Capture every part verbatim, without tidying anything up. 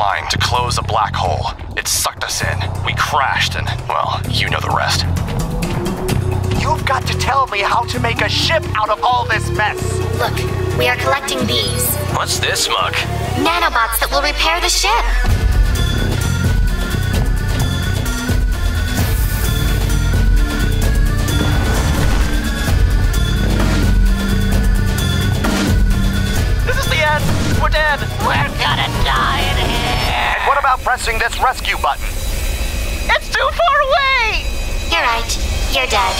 flying to close a black hole. It sucked us in. We crashed and, well, you know the rest. You've got to tell me how to make a ship out of all this mess. Look, we are collecting these. What's this muck? Nanobots that will repair the ship. We're dead. We're gonna die in here. And what about pressing this rescue button? It's too far away. You're right. You're dead.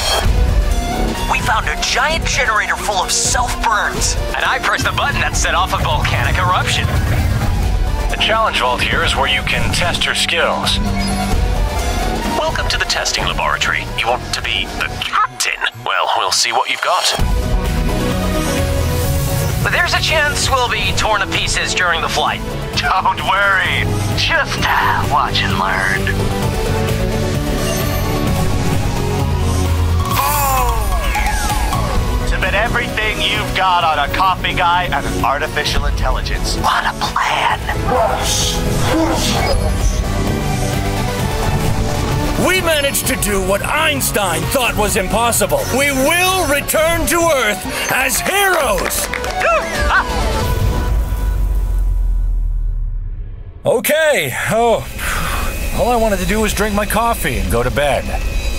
We found a giant generator full of self-burns. And I pressed the button that set off a volcanic eruption. The challenge vault here is where you can test your skills. Welcome to the testing laboratory. You want to be the captain? Well, we'll see what you've got. But there's a chance we'll be torn to pieces during the flight. Don't worry. Just watch and learn. Oh. Submit everything you've got on a coffee guy and an artificial intelligence. What a plan. We managed to do what Einstein thought was impossible. We will return to Earth as heroes! Okay, oh, all I wanted to do was drink my coffee and go to bed.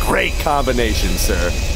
Great combination, sir.